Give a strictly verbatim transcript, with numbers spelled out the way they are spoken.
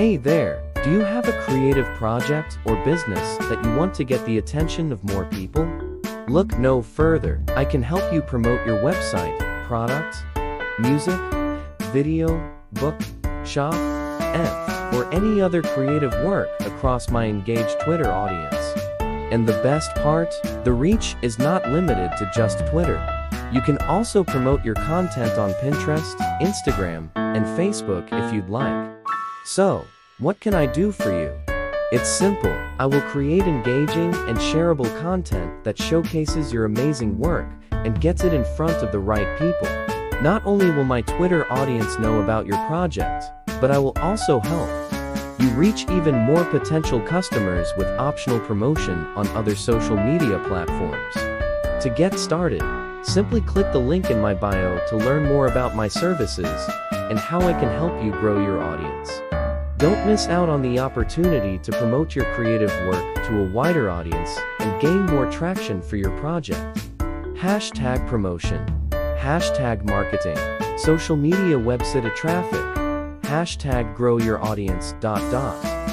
Hey there, do you have a creative project or business that you want to get the attention of more people? Look no further, I can help you promote your website, product, music, video, book, shop, app, or any other creative work across my engaged Twitter audience. And the best part, the reach is not limited to just Twitter. You can also promote your content on Pinterest, Instagram, and Facebook if you'd like. So, what can I do for you? It's simple. I will create engaging and shareable content that showcases your amazing work and gets it in front of the right people. Not only will my Twitter audience know about your project, but I will also help you reach even more potential customers with optional promotion on other social media platforms. To get started, simply click the link in my bio to learn more about my services and how I can help you grow your audience. Don't miss out on the opportunity to promote your creative work to a wider audience and gain more traction for your project. Hashtag promotion, hashtag marketing, social media website traffic, hashtag grow your audience, dot dot.